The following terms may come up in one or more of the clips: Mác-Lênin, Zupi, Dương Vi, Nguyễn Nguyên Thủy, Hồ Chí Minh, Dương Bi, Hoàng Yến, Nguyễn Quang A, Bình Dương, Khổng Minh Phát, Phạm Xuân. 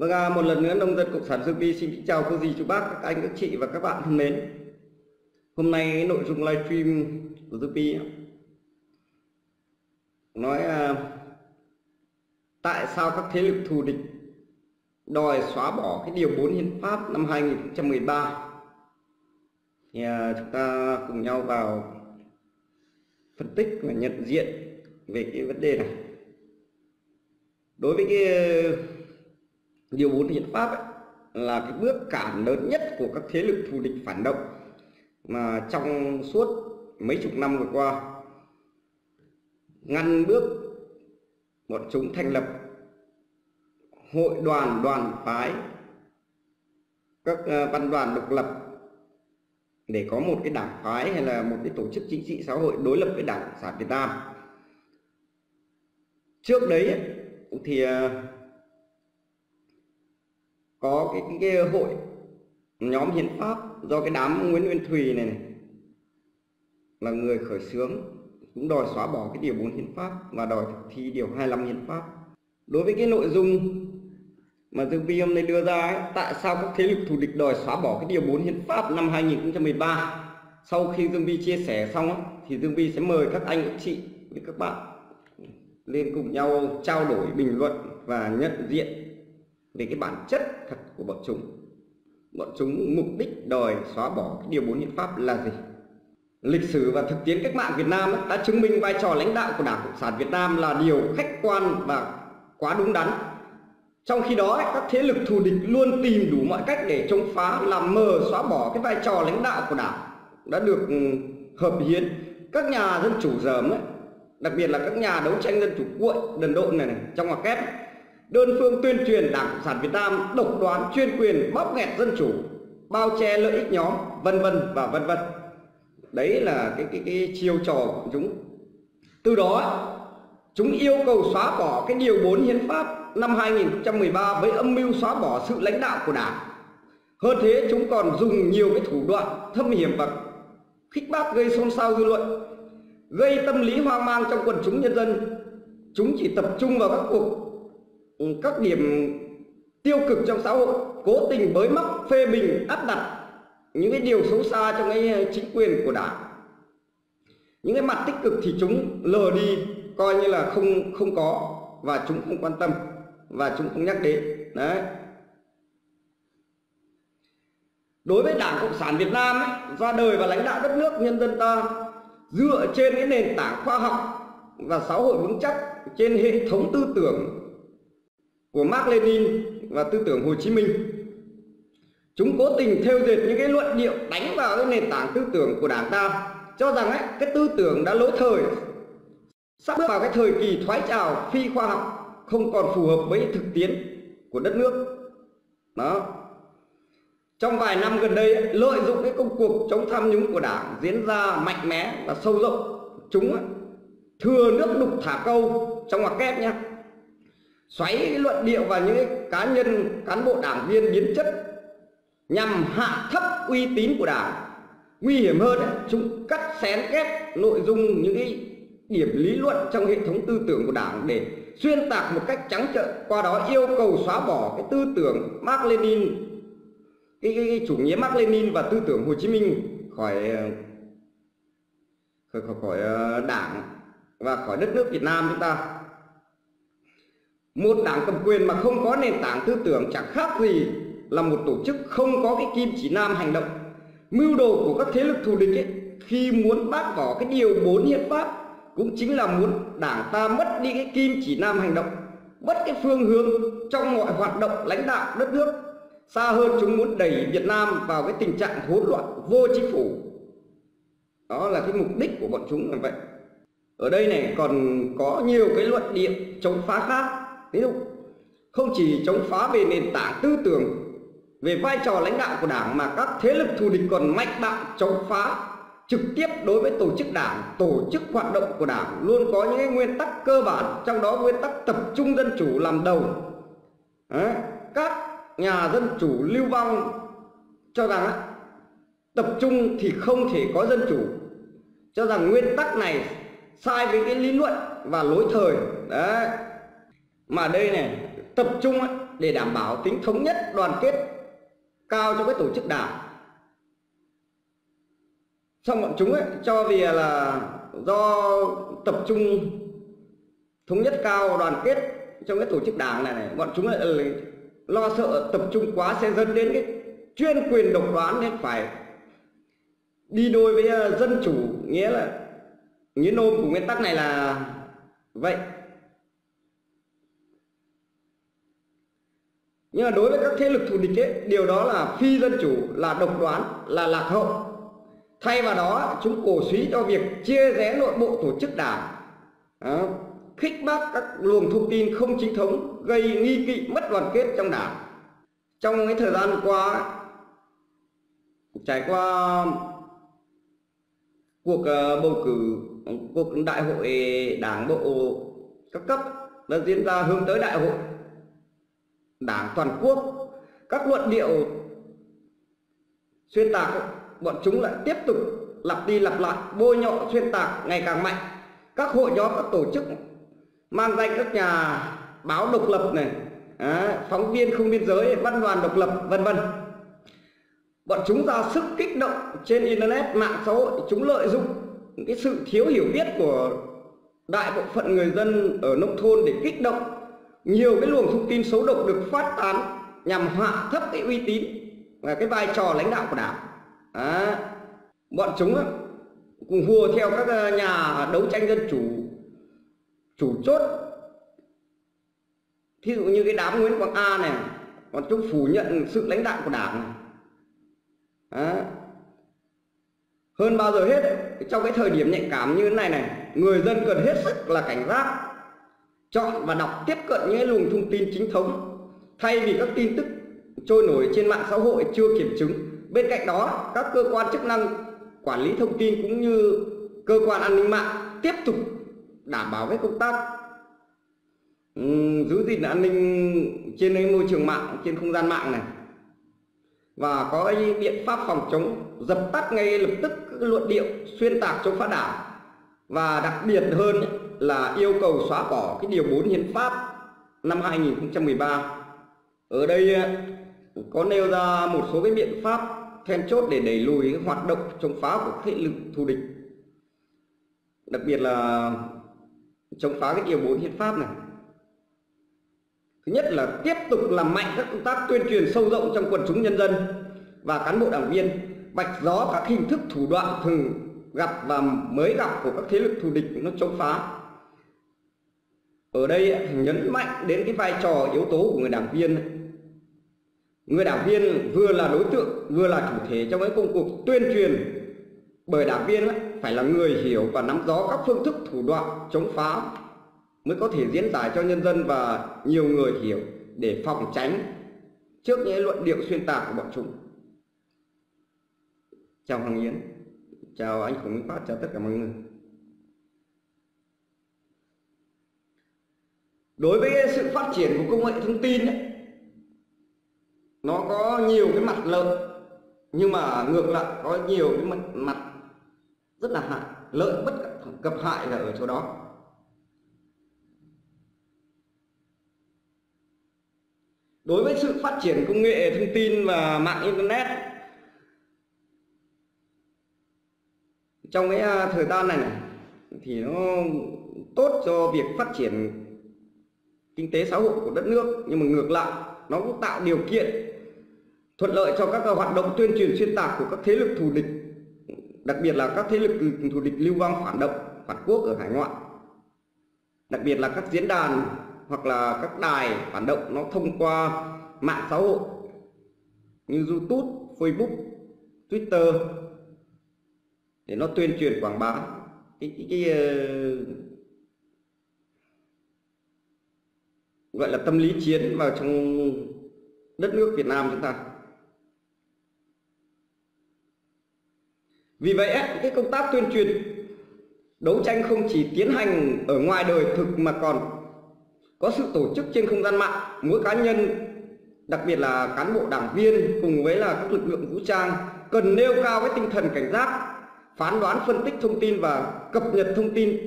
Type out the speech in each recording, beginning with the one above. Vâng, một lần nữa nông dân cộng sản Dương Vi xin kính chào cô dì chú bác, các anh các chị và các bạn thân mến. Hôm nay cái nội dung livestream của Zupi nói tại sao các thế lực thù địch đòi xóa bỏ cái điều 4 hiến pháp năm 2013. Thì chúng ta cùng nhau vào phân tích và nhận diện về cái vấn đề này. Đối với cái điều 4 hiến pháp ấy, là cái bước cản lớn nhất của các thế lực thù địch phản động mà trong suốt mấy chục năm vừa qua ngăn bước bọn chúng thành lập hội đoàn, đoàn phái, các văn đoàn độc lập để có một cái đảng phái hay là một cái tổ chức chính trị xã hội đối lập với Đảng Cộng sản Việt Nam. Trước đấy ấy, thì có cái hội nhóm hiến pháp do cái đám Nguyễn Nguyên Thủy này là người khởi xướng, cũng đòi xóa bỏ cái điều 4 hiến pháp và đòi thực thi điều 25 hiến pháp. Đối với cái nội dung mà Dương Vi hôm nay đưa ra ấy, tại sao các thế lực thù địch đòi xóa bỏ cái điều 4 hiến pháp năm 2013, sau khi Dương Vi chia sẻ xong ấy, thì Dương Vi sẽ mời các anh, các chị với các bạn lên cùng nhau trao đổi, bình luận và nhận diện về cái bản chất thật của bọn chúng. Bọn chúng mục đích đòi xóa bỏ cái điều 4 hiến pháp là gì? Lịch sử và thực tiễn cách mạng Việt Nam đã chứng minh vai trò lãnh đạo của Đảng Cộng sản Việt Nam là điều khách quan và quá đúng đắn. Trong khi đó, các thế lực thù địch luôn tìm đủ mọi cách để chống phá, làm mờ, xóa bỏ cái vai trò lãnh đạo của Đảng đã được hợp hiến. Các nhà dân chủ dởm, đặc biệt là các nhà đấu tranh dân chủ cuội, đần độn này, trong ngoặc kép, đơn phương tuyên truyền Đảng Cộng sản Việt Nam độc đoán, chuyên quyền, bóp nghẹt dân chủ, bao che lợi ích nhóm, vân vân và vân vân. Đấy là cái chiêu trò của chúng. Từ đó, chúng yêu cầu xóa bỏ cái điều 4 hiến pháp năm 2013 với âm mưu xóa bỏ sự lãnh đạo của Đảng. Hơn thế, chúng còn dùng nhiều cái thủ đoạn thâm hiểm và khích bác gây xôn xao dư luận, gây tâm lý hoang mang trong quần chúng nhân dân. Chúng chỉ tập trung vào các điểm tiêu cực trong xã hội, cố tình bới móc, phê bình, áp đặt những cái điều xấu xa trong cái chính quyền của Đảng. Những cái mặt tích cực thì chúng lờ đi, coi như là không có, và chúng không quan tâm và chúng không nhắc đến. Đấy. Đối với Đảng Cộng sản Việt Nam ấy, ra đời và lãnh đạo đất nước nhân dân ta dựa trên cái nền tảng khoa học và xã hội vững chắc, trên hệ thống tư tưởng của Mác-Lênin và tư tưởng Hồ Chí Minh. Chúng cố tình thêu dệt những cái luận điệu đánh vào cái nền tảng tư tưởng của Đảng ta, cho rằng ấy, cái tư tưởng đã lỗi thời, sắp bước vào cái thời kỳ thoái trào, phi khoa học, không còn phù hợp với thực tiễn của đất nước. Đó. Trong vài năm gần đây ấy, lợi dụng cái công cuộc chống tham nhũng của Đảng diễn ra mạnh mẽ và sâu rộng, chúng ấy, thừa nước đục thả câu, trong ngoặc kép nhé, xoáy luận điệu vào những cá nhân, cán bộ đảng viên biến chất nhằm hạ thấp uy tín của Đảng. Nguy hiểm hơn, chúng cắt xén ghép nội dung những điểm lý luận trong hệ thống tư tưởng của Đảng để xuyên tạc một cách trắng trợn, qua đó yêu cầu xóa bỏ cái tư tưởng Mác-Lênin, cái chủ nghĩa Mác-Lênin và tư tưởng Hồ Chí Minh khỏi Đảng và khỏi đất nước Việt Nam chúng ta. Một đảng cầm quyền mà không có nền tảng tư tưởng chẳng khác gì là một tổ chức không có cái kim chỉ nam hành động. Mưu đồ của các thế lực thù địch ấy, khi muốn bác bỏ cái điều 4 hiến pháp cũng chính là muốn Đảng ta mất đi cái kim chỉ nam hành động, mất cái phương hướng trong mọi hoạt động lãnh đạo đất nước. Xa hơn, chúng muốn đẩy Việt Nam vào cái tình trạng hỗn loạn, vô chính phủ. Đó là cái mục đích của bọn chúng là vậy. Ở đây này còn có nhiều cái luận điệu chống phá khác. Ví dụ, không chỉ chống phá về nền tảng tư tưởng, về vai trò lãnh đạo của Đảng, mà các thế lực thù địch còn mạnh bạo chống phá trực tiếp đối với tổ chức Đảng, tổ chức hoạt động của Đảng luôn có những nguyên tắc cơ bản, trong đó nguyên tắc tập trung dân chủ làm đầu. Đấy, các nhà dân chủ lưu vong cho rằng tập trung thì không thể có dân chủ, cho rằng nguyên tắc này sai với cái lý luận và lối thời. Đấy. Mà đây này, tập trung để đảm bảo tính thống nhất, đoàn kết cao cho cái tổ chức đảng. Xong bọn chúng cho vì là do tập trung thống nhất cao, đoàn kết trong cái tổ chức đảng này, bọn chúng lo sợ tập trung quá sẽ dẫn đến cái chuyên quyền độc đoán, nên phải đi đôi với dân chủ, nghĩa là nghĩa nôm của nguyên tắc này là vậy. Nhưng mà đối với các thế lực thù địch ấy, điều đó là phi dân chủ, là độc đoán, là lạc hậu. Thay vào đó chúng cổ suý cho việc chia rẽ nội bộ tổ chức đảng, khích bác các luồng thông tin không chính thống, gây nghi kỵ, mất đoàn kết trong đảng. Trong cái thời gian qua, trải qua cuộc bầu cử, cuộc đại hội đảng bộ các cấp đã diễn ra hướng tới đại hội đảng toàn quốc, các luận điệu xuyên tạc bọn chúng lại tiếp tục lặp đi lặp lại, bôi nhọ xuyên tạc ngày càng mạnh. Các hội nhóm, các tổ chức mang danh các nhà báo độc lập này, phóng viên không biên giới, văn đoàn độc lập, vân vân. Bọn chúng ra sức kích động trên internet, mạng xã hội. Chúng lợi dụng cái sự thiếu hiểu biết của đại bộ phận người dân ở nông thôn để kích động. Nhiều cái luồng thông tin xấu độc được phát tán nhằm hạ thấp cái uy tín và cái vai trò lãnh đạo của đảng. Bọn chúng cùng hùa theo các nhà đấu tranh dân chủ chủ chốt, thí dụ như cái đám Nguyễn Quang A này, bọn chúng phủ nhận sự lãnh đạo của đảng này. Hơn bao giờ hết, trong cái thời điểm nhạy cảm như thế này người dân cần hết sức là cảnh giác, chọn và đọc tiếp cận những luồng thông tin chính thống thay vì các tin tức trôi nổi trên mạng xã hội chưa kiểm chứng. Bên cạnh đó, các cơ quan chức năng quản lý thông tin cũng như cơ quan an ninh mạng tiếp tục đảm bảo cái công tác giữ gìn an ninh trên môi trường mạng, trên không gian mạng này, và có cái biện pháp phòng chống, dập tắt ngay lập tức các luận điệu xuyên tạc chống phá đảng, và đặc biệt hơn là yêu cầu xóa bỏ cái điều 4 hiến pháp năm 2013. Ở đây có nêu ra một số cái biện pháp then chốt để đẩy lùi cái hoạt động chống phá của thế lực thù địch, đặc biệt là chống phá cái điều 4 hiến pháp này. Thứ nhất là tiếp tục làm mạnh các công tác tuyên truyền sâu rộng trong quần chúng nhân dân và cán bộ đảng viên, vạch rõ các hình thức thủ đoạn thường gặp và mới gặp của các thế lực thù địch nó chống phá. Ở đây nhấn mạnh đến cái vai trò, yếu tố của người đảng viên. Người đảng viên vừa là đối tượng, vừa là chủ thể trong cái công cuộc tuyên truyền, bởi đảng viên phải là người hiểu và nắm rõ các phương thức thủ đoạn chống phá mới có thể diễn giải cho nhân dân và nhiều người hiểu, để phòng tránh trước những luận điệu xuyên tạc của bọn chúng. Chào Hoàng Yến, chào anh Khổng Minh Phát, chào tất cả mọi người. Đối với sự phát triển của công nghệ thông tin, nó có nhiều cái mặt lợi, nhưng mà ngược lại có nhiều cái mặt rất là hại. Lợi bất cập hại là ở chỗ đó. Đối với sự phát triển công nghệ thông tin và mạng internet trong cái thời gian này, thì nó tốt cho việc phát triển kinh tế xã hội của đất nước, nhưng mà ngược lại nó cũng tạo điều kiện thuận lợi cho các hoạt động tuyên truyền xuyên tạc của các thế lực thù địch, đặc biệt là các thế lực thù địch lưu vong, phản động, phản quốc ở hải ngoại, đặc biệt là các diễn đàn hoặc là các đài phản động. Nó thông qua mạng xã hội như YouTube, Facebook, Twitter để nó tuyên truyền quảng bá gọi là tâm lý chiến vào trong đất nước Việt Nam chúng ta. Vì vậy cái công tác tuyên truyền đấu tranh không chỉ tiến hành ở ngoài đời thực mà còn có sự tổ chức trên không gian mạng. Mỗi cá nhân, đặc biệt là cán bộ đảng viên cùng với là các lực lượng vũ trang cần nêu cao cái tinh thần cảnh giác, phán đoán, phân tích thông tin và cập nhật thông tin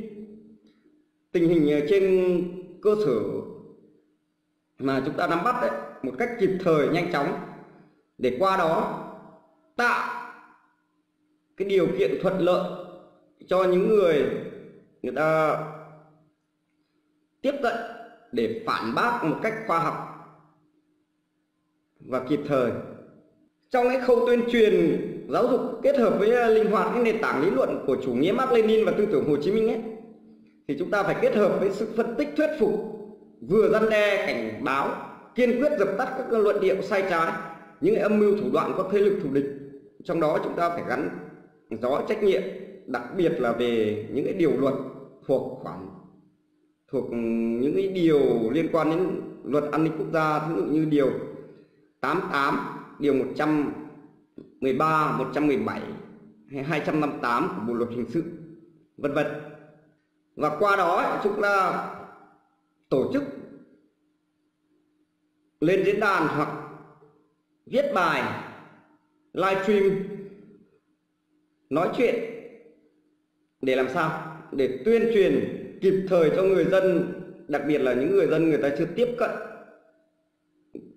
tình hình trên cơ sở mà chúng ta nắm bắt đấy một cách kịp thời, nhanh chóng, để qua đó tạo cái điều kiện thuận lợi cho những người người ta tiếp cận để phản bác một cách khoa học và kịp thời. Trong cái khâu tuyên truyền giáo dục kết hợp với linh hoạt cái nền tảng lý luận của chủ nghĩa Mác-Lênin và tư tưởng Hồ Chí Minh ấy, thì chúng ta phải kết hợp với sự phân tích thuyết phục, vừa răn đe cảnh báo, kiên quyết dập tắt các luận điệu sai trái, những âm mưu thủ đoạn của thế lực thù địch. Trong đó chúng ta phải gắn rõ trách nhiệm, đặc biệt là về những cái điều luật thuộc những cái điều liên quan đến luật an ninh quốc gia, ví dụ như điều 88, điều 113, 117 hay 258 của Bộ luật hình sự, vân vân. Và qua đó chúng ta tổ chức lên diễn đàn hoặc viết bài, livestream, nói chuyện để làm sao để tuyên truyền kịp thời cho người dân, đặc biệt là những người dân người ta chưa tiếp cận,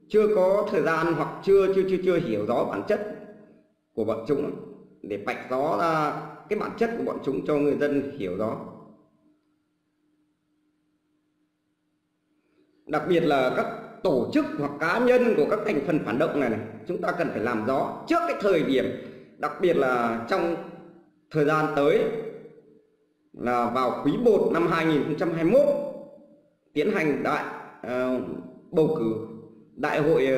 chưa có thời gian hoặc chưa hiểu rõ bản chất của bọn chúng, để vạch rõ ra cái bản chất của bọn chúng cho người dân hiểu rõ. Đặc biệt là các tổ chức hoặc cá nhân của các thành phần phản động này chúng ta cần phải làm rõ trước cái thời điểm, đặc biệt là trong thời gian tới là vào quý 1 năm 2021 tiến hành đại bầu cử đại hội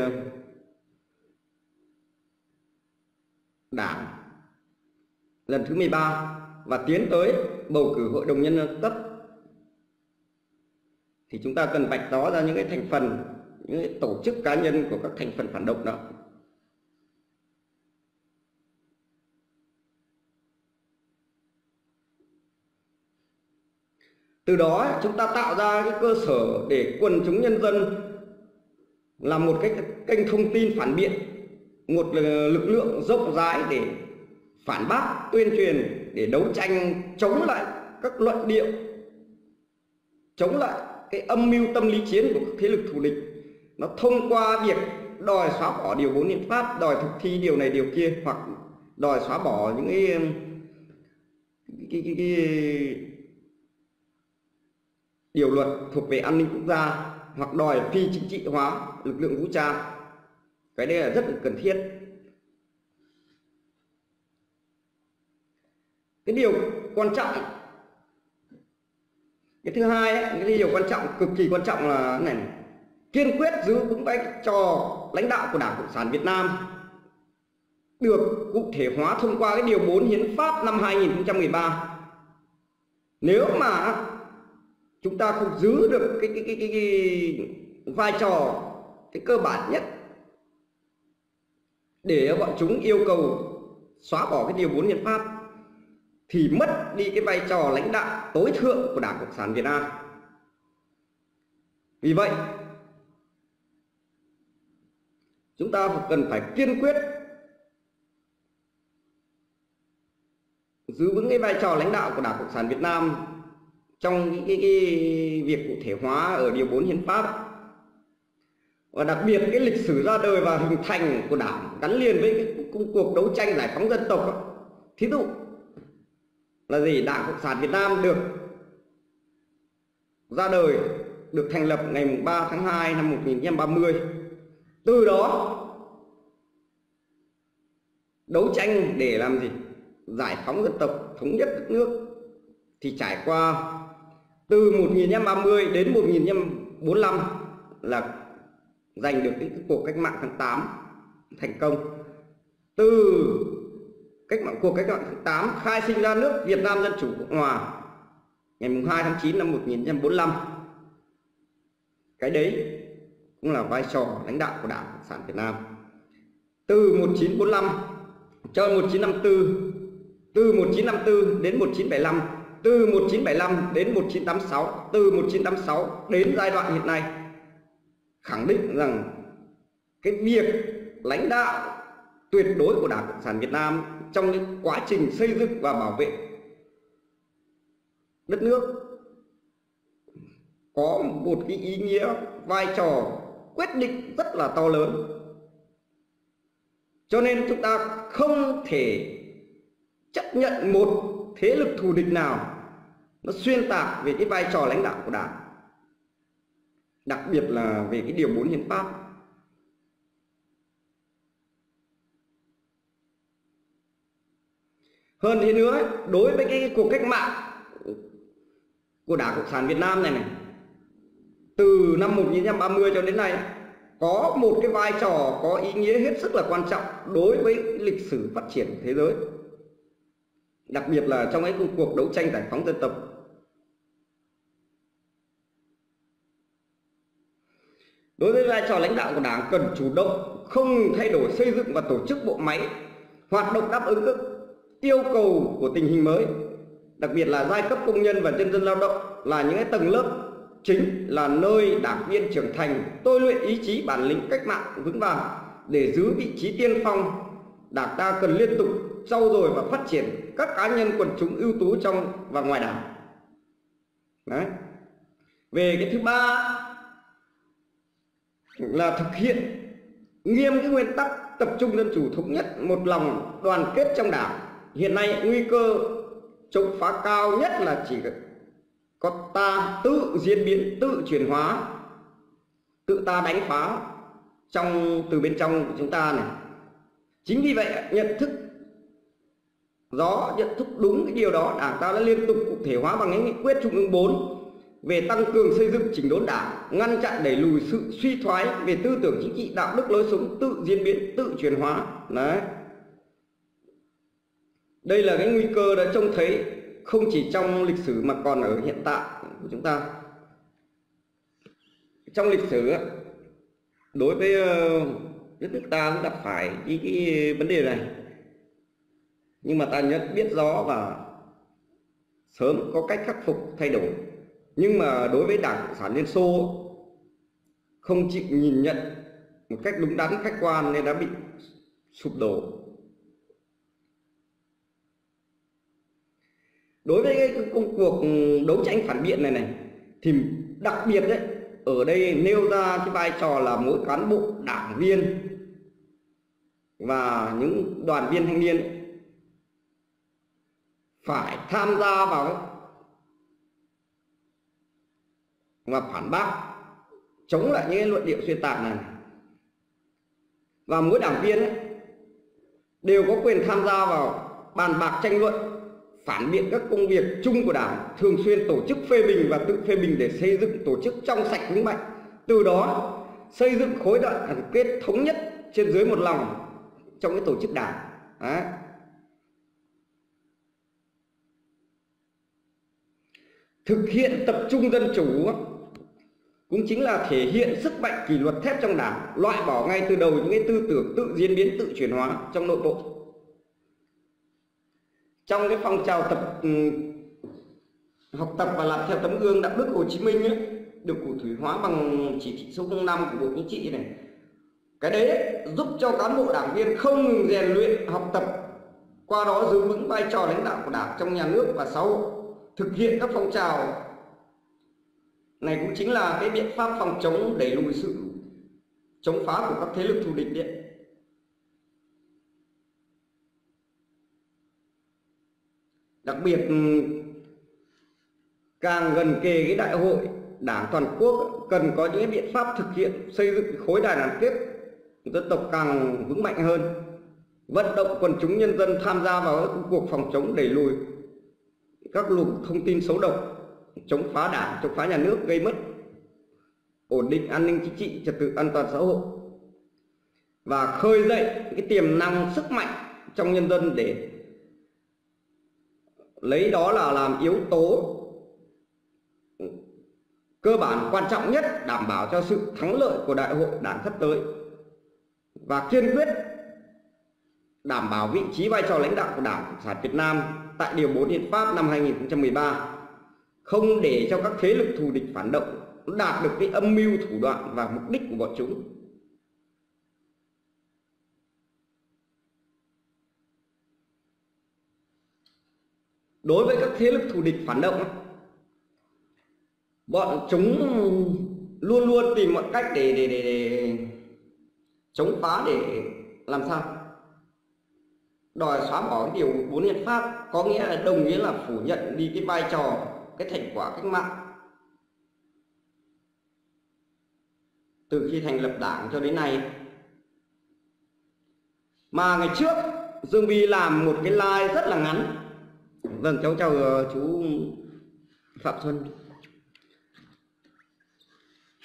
đảng lần thứ 13 và tiến tới bầu cử hội đồng nhân dân cấp, thì chúng ta cần vạch rõ ra những cái thành phần, những cái tổ chức cá nhân của các thành phần phản động đó. Từ đó chúng ta tạo ra cái cơ sở để quần chúng nhân dân làm một cái kênh thông tin phản biện, một lực lượng rộng rãi để phản bác, tuyên truyền, để đấu tranh chống lại các luận điệu, chống lại cái âm mưu tâm lý chiến của các thế lực thù địch. Nó thông qua việc đòi xóa bỏ điều 4 hiến pháp, đòi thực thi điều này điều kia, hoặc đòi xóa bỏ những cái điều luật thuộc về an ninh quốc gia, hoặc đòi phi chính trị hóa lực lượng vũ trang. Cái đây là rất là cần thiết. Cái điều quan trọng, cái thứ hai ấy, cái điều quan trọng, cực kỳ quan trọng là này, kiên quyết giữ vững vai trò lãnh đạo của Đảng Cộng sản Việt Nam được cụ thể hóa thông qua cái điều 4 hiến pháp năm 2013. Nếu mà chúng ta không giữ được cái vai trò cái cơ bản nhất để bọn chúng yêu cầu xóa bỏ cái điều 4 hiến pháp, thì mất đi cái vai trò lãnh đạo tối thượng của Đảng Cộng sản Việt Nam. Vì vậy chúng ta cần phải kiên quyết giữ vững cái vai trò lãnh đạo của Đảng Cộng sản Việt Nam trong cái việc cụ thể hóa ở điều 4 hiến pháp, và đặc biệt cái lịch sử ra đời và hình thành của Đảng gắn liền với cái cuộc đấu tranh giải phóng dân tộc đó. Thí dụ là gì, Đảng Cộng sản Việt Nam được ra đời, được thành lập ngày 3 tháng 2 năm 1930. Từ đó đấu tranh để làm gì, giải phóng dân tộc, thống nhất đất nước, thì trải qua từ 1930 đến 1945 là giành được cái cuộc cách mạng tháng 8 thành công. Từ cuộc cách mạng tháng 8 khai sinh ra nước Việt Nam Dân Chủ Cộng Hòa ngày 2 tháng 9 năm 1945. Cái đấy cũng là vai trò lãnh đạo của Đảng Cộng sản Việt Nam. Từ 1945 cho 1954, từ 1954 đến 1975, từ 1975 đến 1986, từ 1986 đến giai đoạn hiện nay, khẳng định rằng cái việc lãnh đạo tuyệt đối của Đảng Cộng sản Việt Nam trong những quá trình xây dựng và bảo vệ đất nước có một cái ý nghĩa vai trò quyết định rất là to lớn. Cho nên chúng ta không thể chấp nhận một thế lực thù địch nào nó xuyên tạc về cái vai trò lãnh đạo của Đảng, đặc biệt là về cái điều 4 hiến pháp. Hơn thế nữa, đối với cái cuộc cách mạng của Đảng Cộng sản Việt Nam này, từ năm 1930 cho đến nay, có một cái vai trò có ý nghĩa hết sức là quan trọng đối với lịch sử phát triển của thế giới, đặc biệt là trong cái cuộc đấu tranh giải phóng dân tộc. Đối với vai trò lãnh đạo của Đảng, cần chủ động, không thay đổi xây dựng và tổ chức bộ máy hoạt động đáp ứng các yêu cầu của tình hình mới, đặc biệt là giai cấp công nhân và nhân dân lao động là những cái tầng lớp chính là nơi đảng viên trưởng thành, tôi luyện ý chí bản lĩnh cách mạng vững vàng. Để giữ vị trí tiên phong, Đảng ta cần liên tục trau dồi và phát triển các cá nhân quần chúng ưu tú trong và ngoài Đảng. Đấy. Về cái thứ ba là thực hiện nghiêm cái nguyên tắc tập trung dân chủ, thống nhất, một lòng, đoàn kết trong Đảng. Hiện nay nguy cơ chống phá cao nhất là chỉ có ta tự diễn biến, tự chuyển hóa, tự ta đánh phá từ bên trong của chúng ta này. Chính vì vậy, nhận thức đúng cái điều đó, Đảng ta đã liên tục cụ thể hóa bằng nghị quyết Trung ương 4 về tăng cường xây dựng chỉnh đốn Đảng, ngăn chặn đẩy lùi sự suy thoái về tư tưởng chính trị, đạo đức, lối sống, tự diễn biến, tự chuyển hóa. Đấy. Đây là cái nguy cơ đã trông thấy không chỉ trong lịch sử mà còn ở hiện tại của chúng ta. Trong lịch sử, đối với đất nước ta cũng gặp phải cái vấn đề này, nhưng mà ta biết rõ và sớm có cách khắc phục thay đổi. Nhưng mà đối với Đảng Cộng sản Liên Xô không chịu nhìn nhận một cách đúng đắn, khách quan nên đã bị sụp đổ. Đối với cái công cuộc đấu tranh phản biện này thì đặc biệt đấy, ở đây nêu ra cái vai trò là mỗi cán bộ, đảng viên và những đoàn viên thanh niên ấy, phải tham gia vào và phản bác, chống lại những luận điệu xuyên tạc này. Và mỗi đảng viên ấy, đều có quyền tham gia vào bàn bạc, tranh luận, phản biện các công việc chung của Đảng, thường xuyên tổ chức phê bình và tự phê bình để xây dựng tổ chức trong sạch vững mạnh, từ đó xây dựng khối đoàn kết thống nhất trên dưới một lòng trong cái tổ chức Đảng. Đấy. Thực hiện tập trung dân chủ cũng chính là thể hiện sức mạnh kỷ luật thép trong Đảng, loại bỏ ngay từ đầu những cái tư tưởng tự diễn biến, tự chuyển hóa trong nội bộ. Trong cái phong trào học tập và làm theo tấm gương đạo đức Hồ Chí Minh ấy, được cụ thể hóa bằng chỉ thị số 05 của Bộ Chính trị này. Cái đấy giúp cho cán bộ đảng viên không ngừng rèn luyện, học tập, qua đó giữ vững vai trò lãnh đạo của Đảng trong nhà nước và xã hội. Thực hiện các phong trào này cũng chính là cái biện pháp phòng chống, đẩy lùi sự chống phá của các thế lực thù địch đấy. Đặc biệt, càng gần kề cái đại hội Đảng toàn quốc, cần có những biện pháp thực hiện xây dựng khối đoàn kết dân tộc càng vững mạnh hơn, vận động quần chúng nhân dân tham gia vào cuộc phòng chống, đẩy lùi các luồng thông tin xấu độc, chống phá Đảng, chống phá nhà nước, gây mất ổn định an ninh chính trị, trật tự an toàn xã hội, và khơi dậy cái tiềm năng sức mạnh trong nhân dân để lấy đó là làm yếu tố cơ bản quan trọng nhất, đảm bảo cho sự thắng lợi của đại hội Đảng sắp tới, và kiên quyết đảm bảo vị trí vai trò lãnh đạo của Đảng Cộng sản Việt Nam tại điều 4 Hiến pháp năm 2013, không để cho các thế lực thù địch phản động đạt được cái âm mưu, thủ đoạn và mục đích của bọn chúng. Đối với các thế lực thù địch phản động, bọn chúng luôn luôn tìm mọi cách để chống phá, để làm sao đòi xóa bỏ điều 4 hiến pháp, có nghĩa là đồng nghĩa là phủ nhận đi cái vai trò, cái thành quả cách mạng từ khi thành lập đảng cho đến nay. Mà ngày trước Dương Vi làm một cái live rất là ngắn. Vâng, cháu chào chú Phạm Xuân.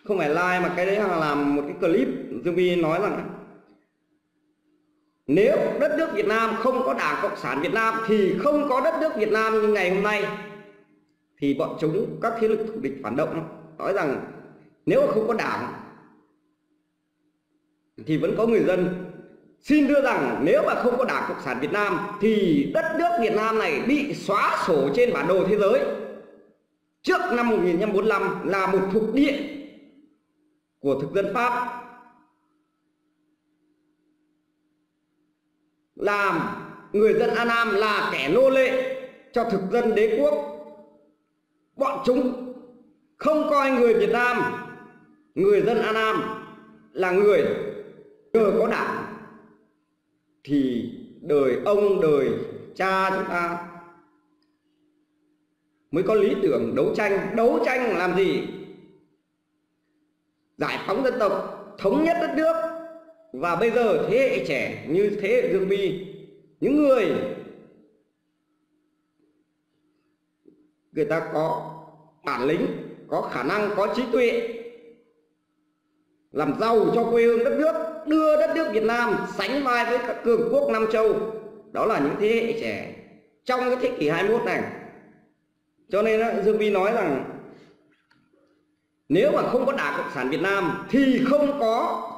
Không phải live mà cái đấy là làm một cái clip. Dương Vi nói rằng nếu đất nước Việt Nam không có Đảng Cộng sản Việt Nam thì không có đất nước Việt Nam như ngày hôm nay. Thì bọn chúng, các thế lực thù địch phản động nói rằng nếu không có đảng thì vẫn có người dân. Xin đưa rằng nếu mà không có Đảng Cộng sản Việt Nam thì đất nước Việt Nam này bị xóa sổ trên bản đồ thế giới trước năm 1945 là một thuộc địa của thực dân Pháp, làm người dân An Nam là kẻ nô lệ cho thực dân đế quốc. Bọn chúng không coi người Việt Nam, người dân An Nam là người. Nhờ có đảng thì đời ông đời cha chúng ta mới có lý tưởng đấu tranh. Đấu tranh làm gì? Giải phóng dân tộc, thống nhất đất nước. Và bây giờ thế hệ trẻ như thế hệ Dương Bi, những người ta có bản lĩnh, có khả năng, có trí tuệ, làm giàu cho quê hương đất nước, đưa đất nước Việt Nam sánh vai với các cường quốc Nam Châu. Đó là những thế hệ trẻ trong cái thế kỷ 21 này. Cho nên Dương Vi nói rằng nếu mà không có Đảng Cộng sản Việt Nam thì không có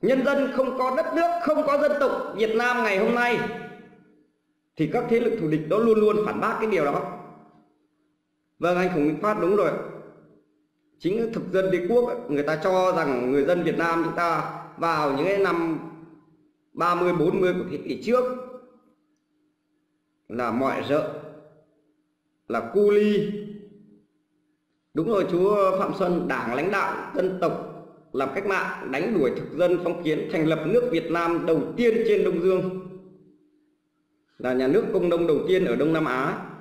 nhân dân, không có đất nước, không có dân tộc Việt Nam ngày hôm nay. Thì các thế lực thù địch đó luôn luôn phản bác cái điều đó. Vâng, anh Khổng Minh Phát đúng rồi. Chính thực dân đế quốc, người ta cho rằng người dân Việt Nam chúng ta vào những cái năm 30, 40 của thế kỷ trước là mọi rợ, là cu ly. Đúng rồi chú Phạm Xuân, đảng lãnh đạo dân tộc làm cách mạng, đánh đuổi thực dân phong kiến, thành lập nước Việt Nam đầu tiên trên Đông Dương, là nhà nước công nông đầu tiên ở Đông Nam Á.